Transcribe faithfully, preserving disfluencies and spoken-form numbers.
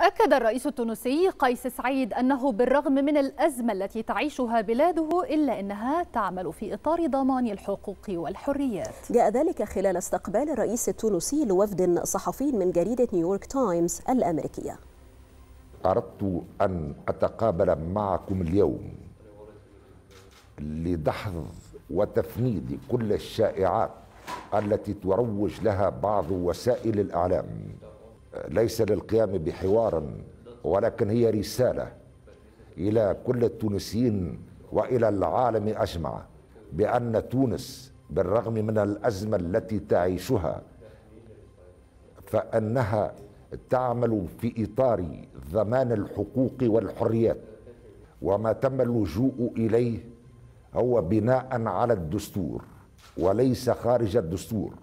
أكد الرئيس التونسي قيس سعيد أنه بالرغم من الأزمة التي تعيشها بلاده إلا أنها تعمل في إطار ضمان الحقوق والحريات. جاء ذلك خلال استقبال الرئيس التونسي لوفد صحفي من جريدة نيويورك تايمز الأمريكية. أردت أن أتقابل معكم اليوم لدحض وتفنيد كل الشائعات التي تروج لها بعض وسائل الإعلام، ليس للقيام بحوار، ولكن هي رسالة إلى كل التونسيين وإلى العالم أجمع بأن تونس بالرغم من الأزمة التي تعيشها فأنها تعمل في إطار ضمان الحقوق والحريات، وما تم اللجوء إليه هو بناء على الدستور وليس خارج الدستور.